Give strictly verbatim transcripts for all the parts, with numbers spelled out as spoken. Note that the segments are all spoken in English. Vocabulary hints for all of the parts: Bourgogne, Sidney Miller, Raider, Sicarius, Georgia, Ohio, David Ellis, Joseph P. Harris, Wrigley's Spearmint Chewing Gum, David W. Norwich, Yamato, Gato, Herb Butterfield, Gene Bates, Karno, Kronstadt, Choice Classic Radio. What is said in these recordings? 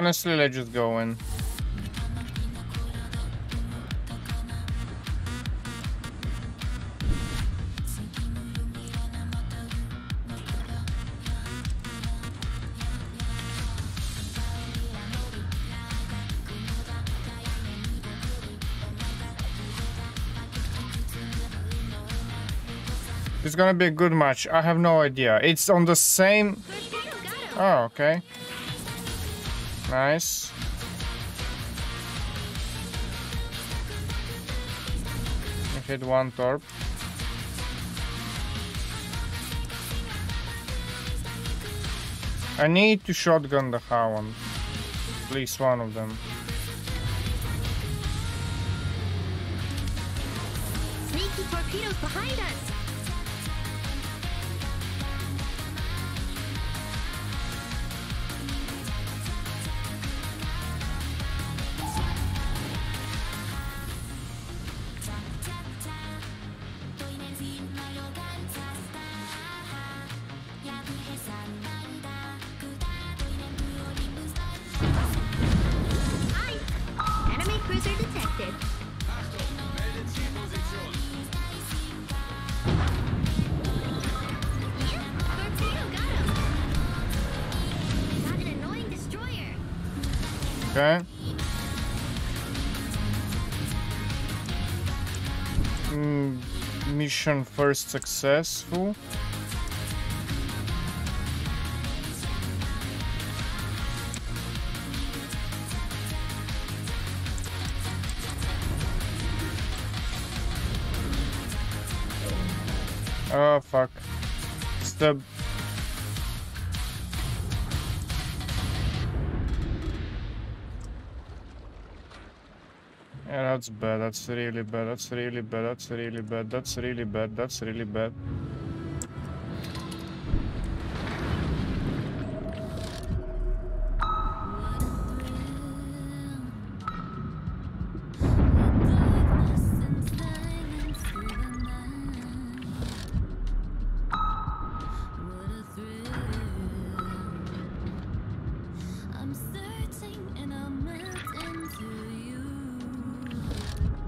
Honestly, let's just go in. It's gonna be a good match. I have no idea. It's on the same... Oh, okay. Nice. I hit one torp. I need to shotgun the Hound. At least one of them. Sneaky torpedoes behind us! Okay. Mm, mission first successful. Oh fuck. It's the Yeah, that's bad. That's really bad. That's really bad. That's really bad. That's really bad. That's really bad.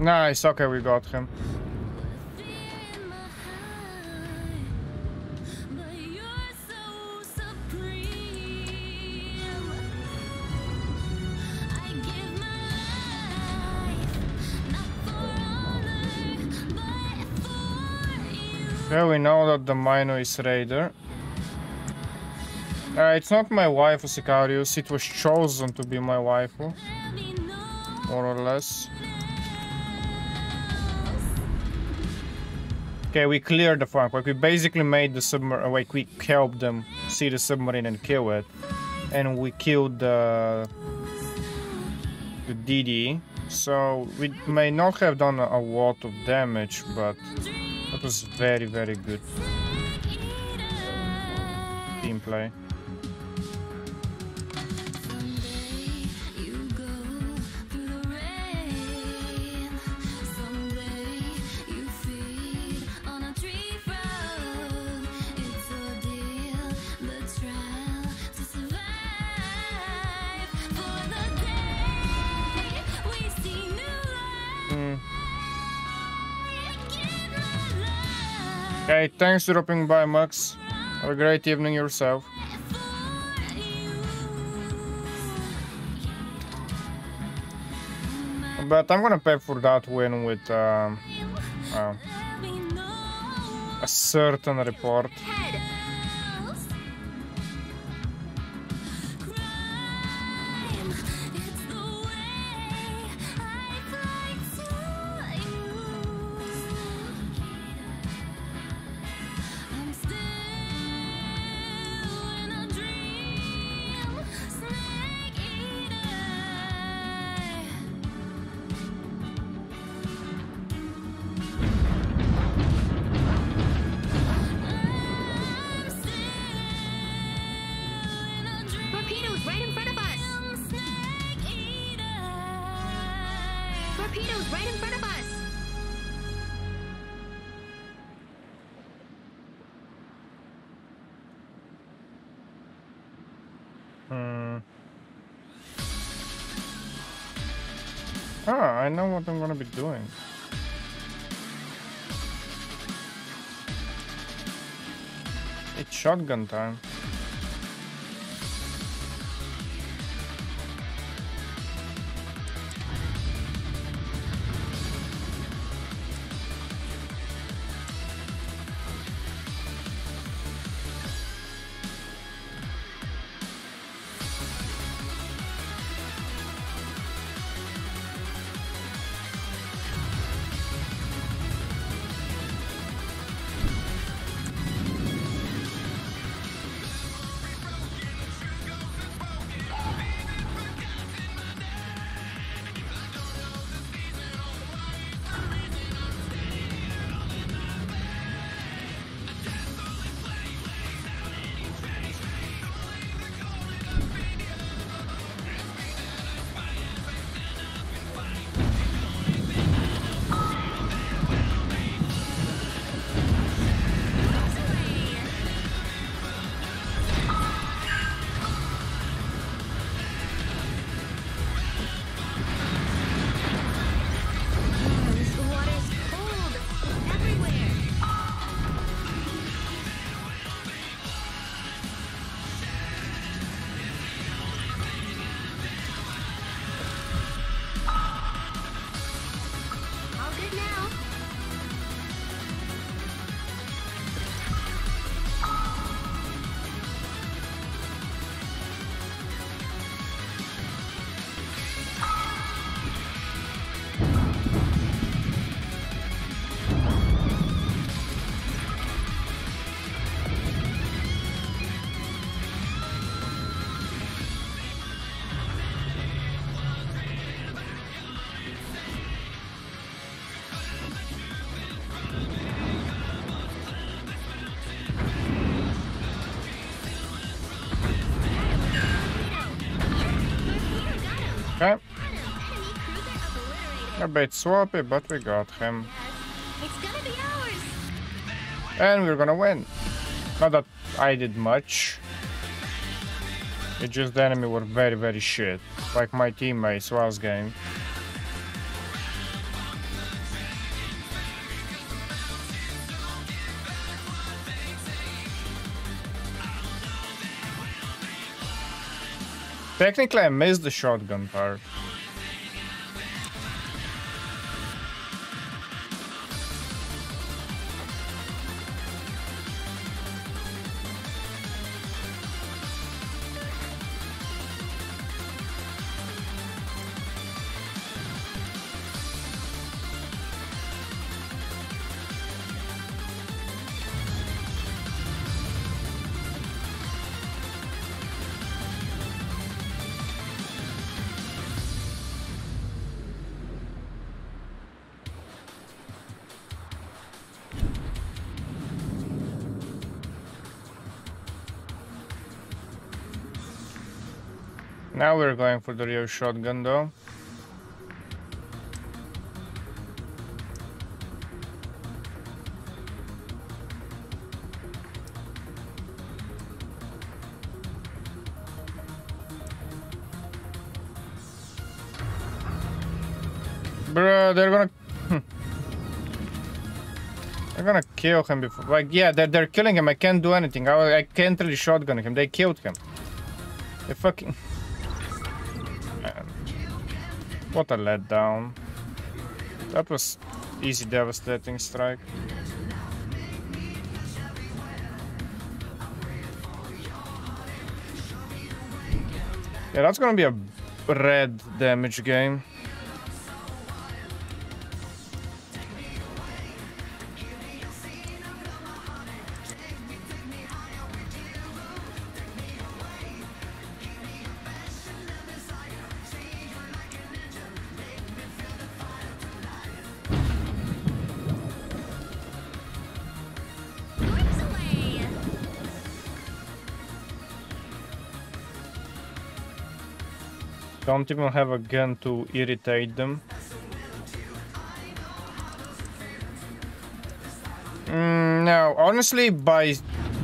Nice, okay, we got him. Yeah, we know that the minor is Raider. Uh, it's not my wife, Sicarius. It was chosen to be my wife, more or less. Okay, we cleared the farm quake. We basically made the submarine. Like, we helped them see the submarine and kill it. And we killed the. the D D. So, we may not have done a lot of damage, but that was very, very good team play. Okay, thanks for dropping by, Max. Have a great evening yourself. But I'm gonna pay for that win with um, uh, a certain report. Huh, I know what I'm gonna be doing. It's shotgun time. A bit swappy, but we got him. It's gonna be ours. And we're gonna win. Not that I did much. It's just the enemy were very, very shit. Like my teammates last game. Technically, I missed the shotgun part. Now we're going for the real shotgun though. Bruh, they're gonna... they're gonna kill him before... Like, yeah, they're, they're killing him. I can't do anything. I, I can't really shotgun him. They killed him. They fucking... What a letdown. That was easy devastating strike. Yeah, that's gonna be a red damage game. Don't even have a gun to irritate them. Mm, no, honestly, by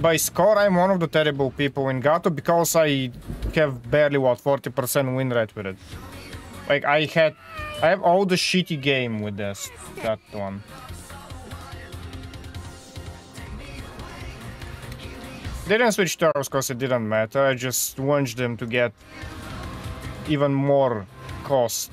by score, I'm one of the terrible people in Gato because I have barely what forty percent win rate with it. Like I had I have all the shitty game with this, that one. They didn't switch towers because it didn't matter, I just wanted them to get even more cost.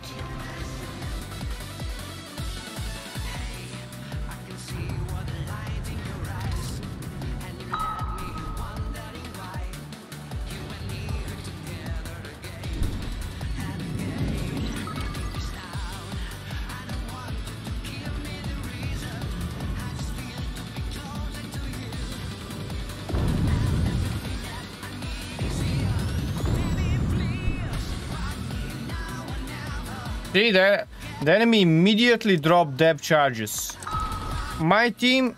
See, the, the enemy immediately dropped depth charges. My team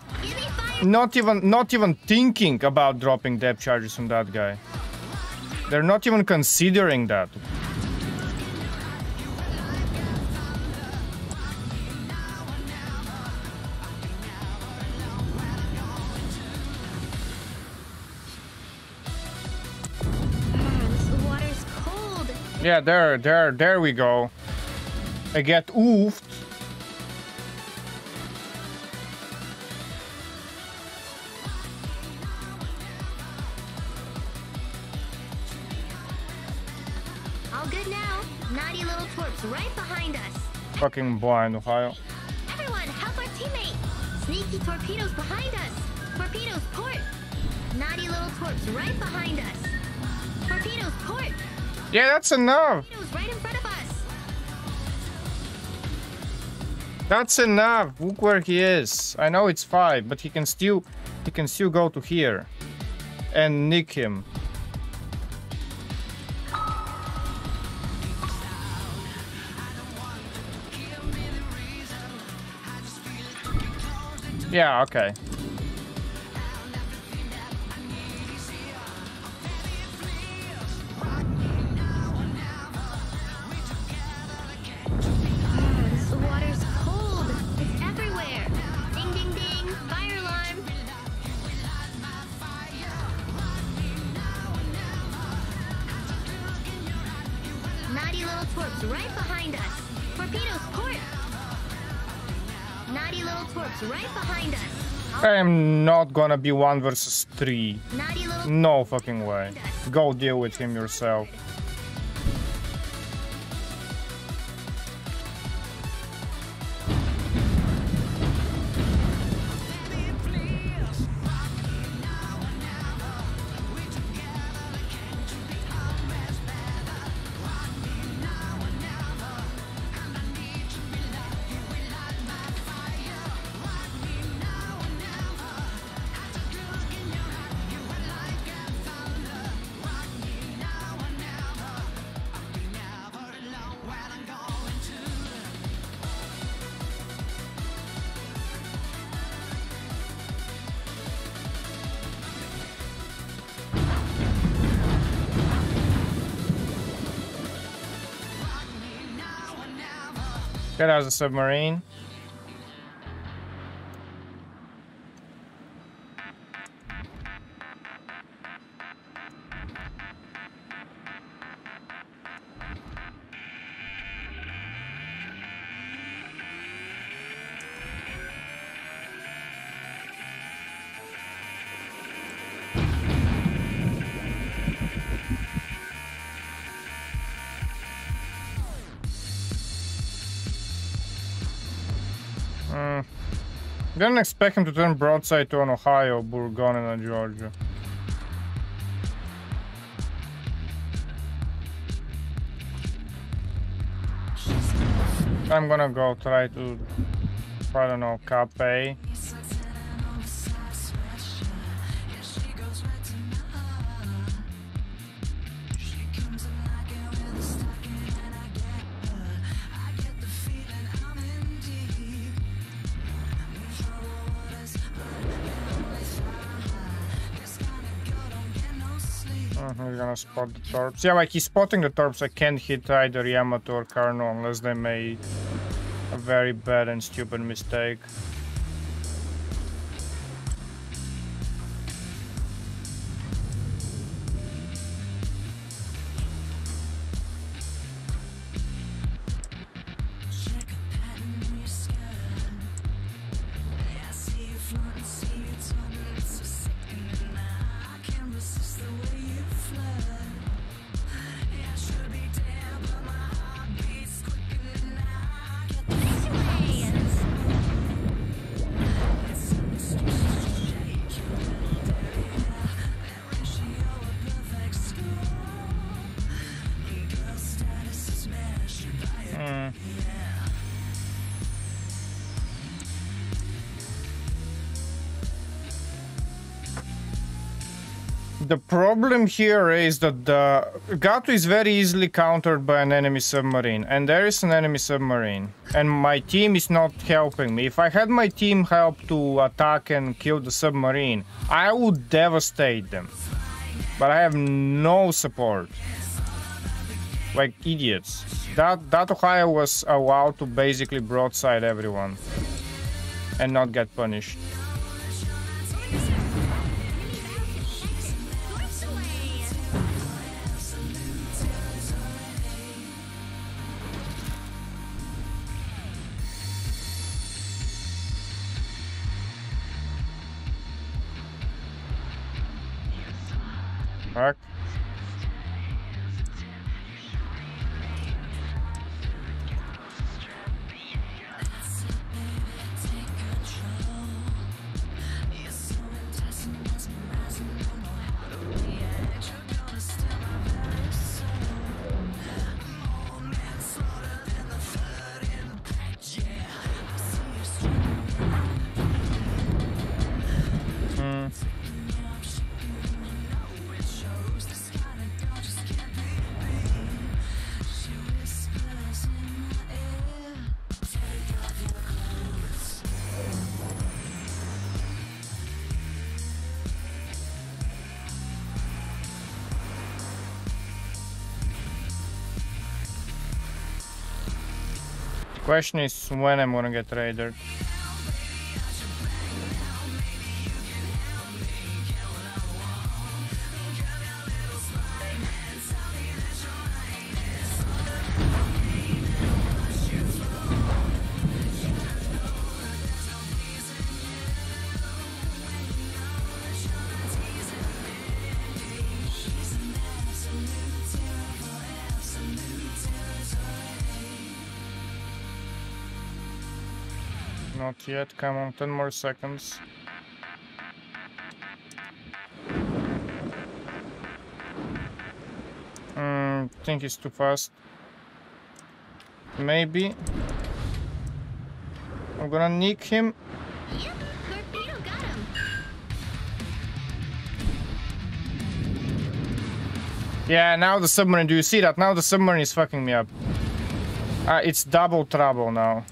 not even not even thinking about dropping depth charges on that guy. They're not even considering that. Yeah, there, there, there we go. I get oofed. All good now. Naughty little twerps right behind us. Fucking blind, Ohio. Everyone, help our teammate. Sneaky torpedoes behind us. Torpedoes port. Naughty little twerps right behind us. Torpedoes port. Yeah, that's enough. Torpedoes right in front of us. That's enough. Look where he is. I know it's five, but he can still he can still go to here and nick him. Yeah, okay. Right behind us. Torpedoes port. Naughty little torps right behind us. I am not gonna be one versus three. No fucking way. Go deal with him yourself. That was a submarine. I didn't expect him to turn broadside to an Ohio, Bourgogne, and a Georgia. I'm gonna go try to, I don't know, cap A. He's gonna spot the torps. Yeah, like he's spotting the torps. I can't hit either Yamato or Karno unless they made a very bad and stupid mistake. The problem here is that the Gato is very easily countered by an enemy submarine, and there is an enemy submarine, and my team is not helping me. If I had my team help to attack and kill the submarine, I would devastate them, but I have no support. Like idiots. That, that Ohio was allowed to basically broadside everyone and not get punished. Fuck. Question is when I'm gonna get Raidered. Not yet, come on, ten more seconds. Mm, I think it's too fast. Maybe. I'm gonna nick him. Yep, torpedo got him. Yeah, now the submarine, do you see that? Now the submarine is fucking me up. Uh, it's double trouble now.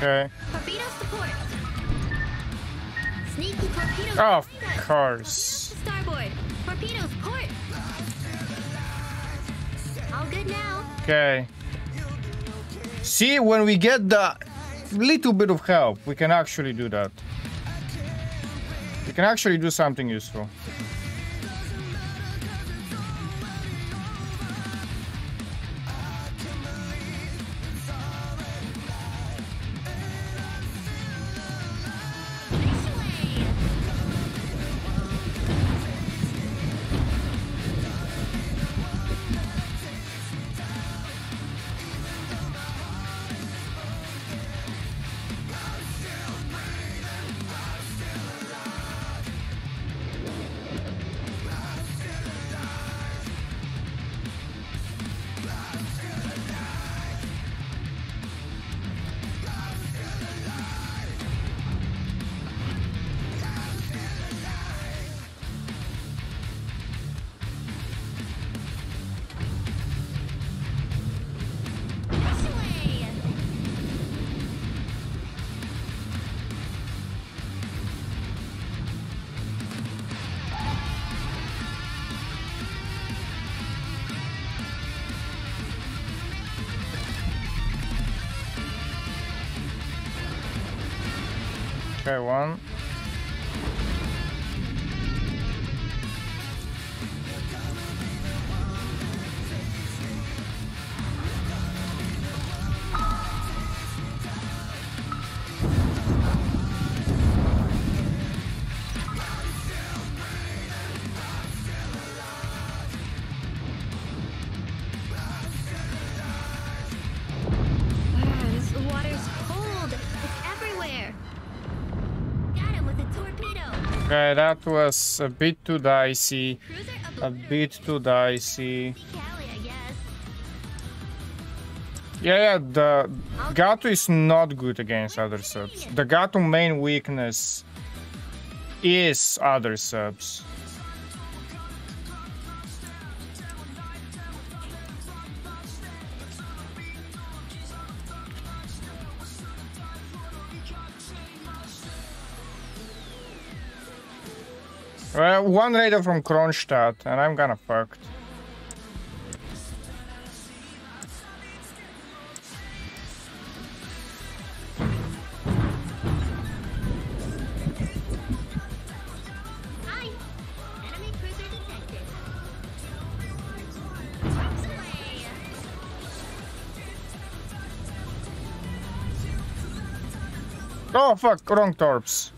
Okay. Torpedo support. Sneaky torpedo. Oh, of course. Starboard. Torpedoes port. All good now. Okay. See, when we get the little bit of help, we can actually do that. We can actually do something useful. Okay, one. Okay, that was a bit too dicey. A bit too dicey. Yeah, yeah, the Gato is not good against other subs. The Gato main weakness is other subs. Well, one Raider from Kronstadt, and I'm gonna fucked. Oh fuck, wrong torps.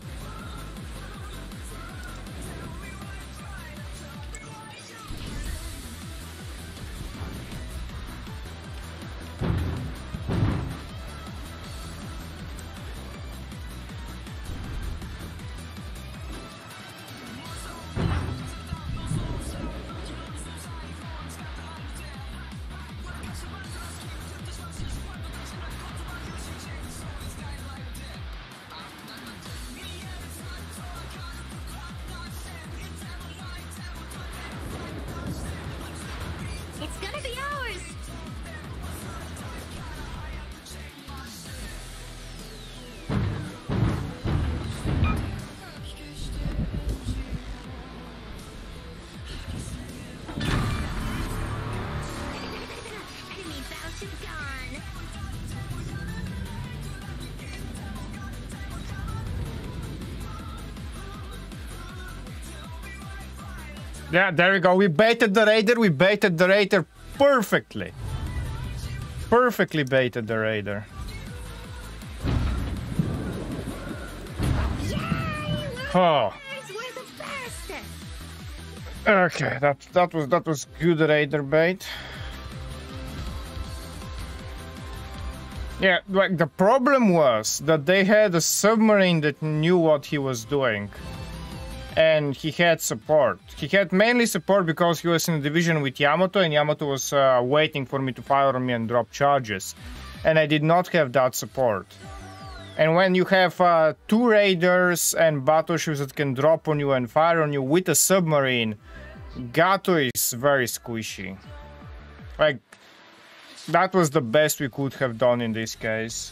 Yeah, there we go. We baited the Raider. We baited the Raider perfectly. Perfectly baited the Raider. Oh. Okay, that that was that was good Raider bait. Yeah, like the problem was that they had a submarine that knew what he was doing. And he had support. He had mainly support because he was in a division with Yamato, and Yamato was uh, waiting for me to fire on me and drop charges. And I did not have that support. And when you have uh, two Raiders and battleships that can drop on you and fire on you with a submarine, Gato is very squishy. Like, that was the best we could have done in this case.